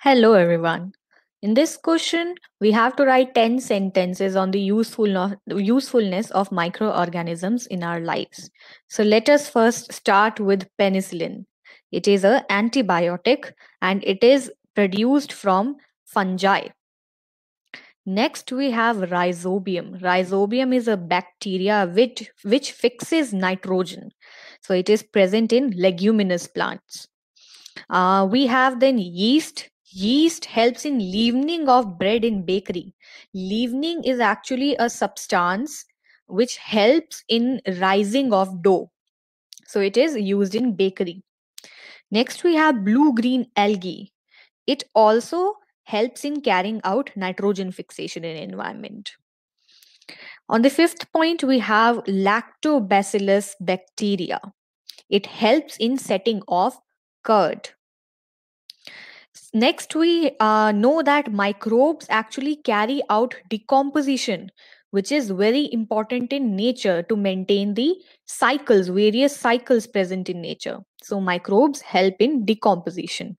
Hello, everyone. In this question, we have to write 10 sentences on the usefulness of microorganisms in our lives. So let us first start with penicillin. It is an antibiotic and it is produced from fungi. Next, we have rhizobium. Rhizobium is a bacteria which fixes nitrogen. So it is present in leguminous plants. We have then yeast. Yeast helps in leavening of bread in bakery. Leavening is actually a substance which helps in rising of dough. So it is used in bakery. Next, we have blue-green algae. It also helps in carrying out nitrogen fixation in environment. On the fifth point, we have lactobacillus bacteria. It helps in setting off curd. Next, we know that microbes actually carry out decomposition, which is very important in nature to maintain the cycles, various cycles present in nature. So microbes help in decomposition.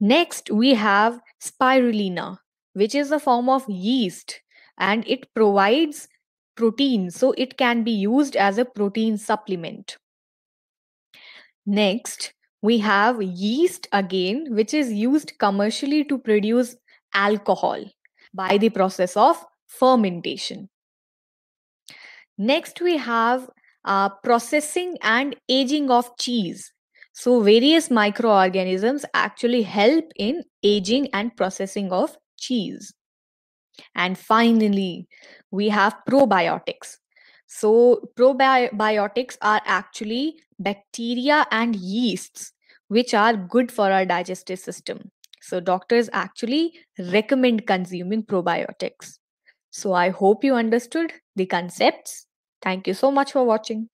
Next, we have spirulina, which is a form of yeast, and it provides protein. So it can be used as a protein supplement. Next, we have yeast again, which is used commercially to produce alcohol by the process of fermentation. Next, we have processing and aging of cheese. So various microorganisms actually help in aging and processing of cheese. And finally, we have probiotics. So probiotics are actually bacteria and yeasts, which are good for our digestive system. So doctors actually recommend consuming probiotics. So I hope you understood the concepts. Thank you so much for watching.